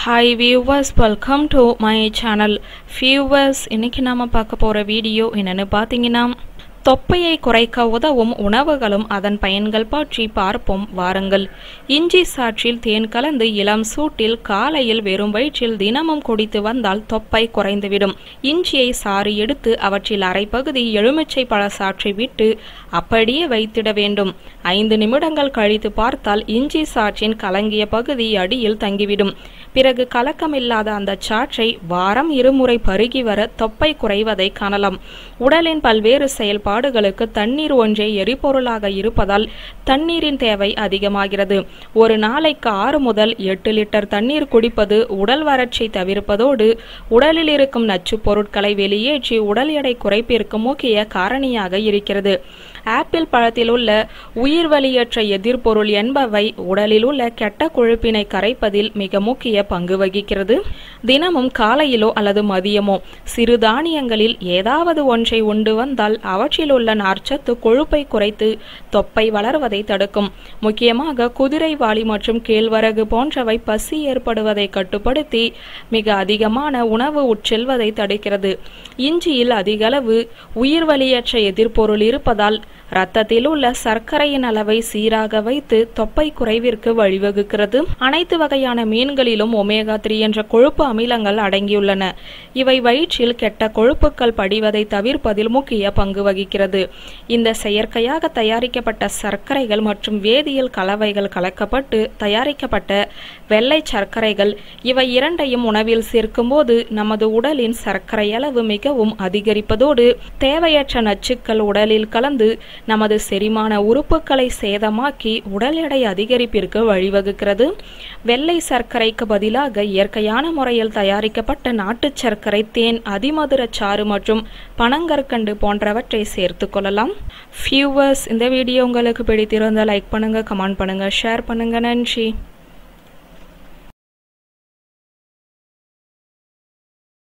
Hi viewers, welcome to my channel. Viewers, இன்னைக்கு நாம பார்க்க போற வீடியோ என்னன்னு பாத்தீங்கன்னா தொப்பையை குறைக்க உதவும் உணவுகளும் அதன் பயன்கள் பற்றி பார்ப்போம் வாருங்கள். இஞ்சி சாற்றில் தேன் கலந்து இளம் சூட்டில் காலையில் வெறும் வயிற்றில் தினமும் குடித்து வந்தால் தொப்பை குறைந்துவிடும். இஞ்சியை சாறு எடுத்து அவற்றில் அரைப்பகுதி எலுமிச்சை பழ சாற்றை விட்டு அப்படியே வைத்திட வேண்டும். 5 நிமிடங்கள் கழித்து பார்த்தால் இஞ்சி சாற்றின் கலங்கிய பகுதி அடியில் தங்கிவிடும். பிறகு கலக்கமில்லாத அந்த சாற்றை வாரம் 2 முறை பருகி வர தொப்பை குறைவதை காணலாம். உடலின் பல்வேறு செயல் பாடுகளுக்கு தண்ணீர் ஒன்றே எரிபொருளாக இருப்பதால் தண்ணீரின் தேவை அதிகமாகிறது. ஒரு நாளைக்கு 6 முதல் 8 லிட்டர் தண்ணீர் குடிப்பது உடல் வறட்சி தவிர்ப்பதோடு உடலில் இருக்கும் நச்சுப் பொருட்களை வெளியேற்றி உடல் எடை குறைப்பிற்கு முக்கிய காரணியாக இருக்கிறது. ஆப்பிள் பழத்தில் உள்ள உயிர் வலியற்ற எதிர்பொருள் என்பவை உடலில் உள்ள கெட்ட கொழுப்பினை கரைப்பதில் மிக முக்கிய பங்கு வகிக்கிறது. தினமும் காலையிலோ அல்லது மதியமோ சிறுதானியங்களில் ஏதாவது ஒன்றை உண்டு வந்தால் அவற்றில் உள்ள நார்ச்சத்து கொழுப்பை குறைத்து தொப்பை வளர்வதை தடுக்கும். முக்கியமாக குதிரைவாலி மற்றும் கேழ்வரகு போன்றவை பசி ஏற்படுவதை கட்டுப்படுத்தி மிக அதிகமான உணவு உட்செல்வதை தடுக்கிறது. இஞ்சியில் அதிக அளவு உயிர் வலியற்ற எதிர்பொருள் இருப்பதால் இரத்தத்தில் உள்ள சர்க்கரையின் அளவை சீராக வைத்து தொப்பை குறைவிற்கு வழிவகுக்கிறது. அனைத்து வகையான மீன்களிலும் ஒமேகா 3 என்ற கொழுப்பு அமிலங்கள் அடங்கியுள்ளன. இவை வயிற்றில் கெட்ட கொழுப்புக்கள் படிவதை தவிர்ப்பதில் முக்கிய பங்கு வகிக்கிறது. இந்த செயற்கையாக தயாரிக்கப்பட்ட சர்க்கரைகள் மற்றும் வேதியியல் கலவைகள் கலக்கப்பட்டு தயாரிக்கப்பட்ட வெள்ளை சர்க்கரைகள் இவை இரண்டையும் உணவில் சேர்க்கும்போது நமது உடலின் சர்க்கரை அளவு மிகவும் அதிகரிப்பதோடு தேவையற்ற நச்சுக்கள் உடலில் கலந்து நமது செரிமான உறுப்புகளை சேதமாக்கி உடல் எடை அதிகரிப்பிற்கு வழிவகுக்கிறது. வெள்ளை சர்க்கரைக்கு பதிலாக இயற்கையான முறையில் தயாரிக்கப்பட்ட நாட்டு சர்க்கரை, தேன், அதிமதுர சாறு மற்றும் பனங்கற்கண்டு போன்றவற்றை சேர்த்து கொள்ளலாம். வியூவர்ஸ், இந்த வீடியோ உங்களுக்கு பிடித்திருந்தால் லைக் பண்ணுங்க, கமெண்ட் பண்ணுங்க, ஷேர் பண்ணுங்க. நன்றி.